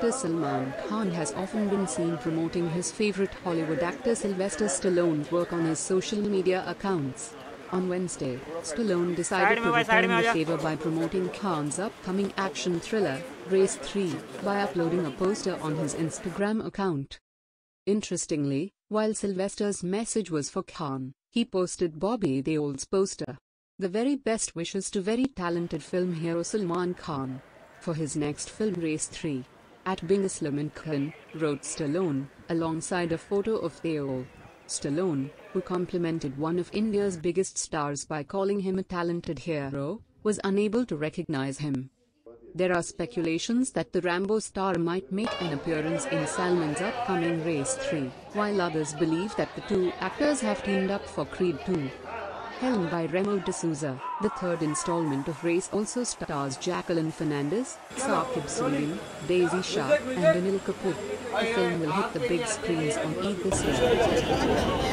actor Salman Khan has often been seen promoting his favorite Hollywood actor Sylvester Stallone's work on his social media accounts. On Wednesday, Stallone decided to return the favor by promoting Khan's upcoming action thriller, Race 3, by uploading a poster on his Instagram account. Interestingly, while Sylvester's message was for Khan, he posted Bobby Deol's poster. The very best wishes to very talented film hero Salman Khan for his next film Race 3. At being a Salman Khan, wrote Stallone, alongside a photo of Deol. Stallone, who complimented one of India's biggest stars by calling him a talented hero, was unable to recognize him. There are speculations that the Rambo star might make an appearance in Salman's upcoming Race 3, while others believe that the two actors have teamed up for Creed 2. Helmed by Remo D'Souza, the third installment of Race also stars Jacqueline Fernandez, Saqib Saleem, Daisy Shah, and Anil Kapoor. The film will hit the big screens on Eid this year.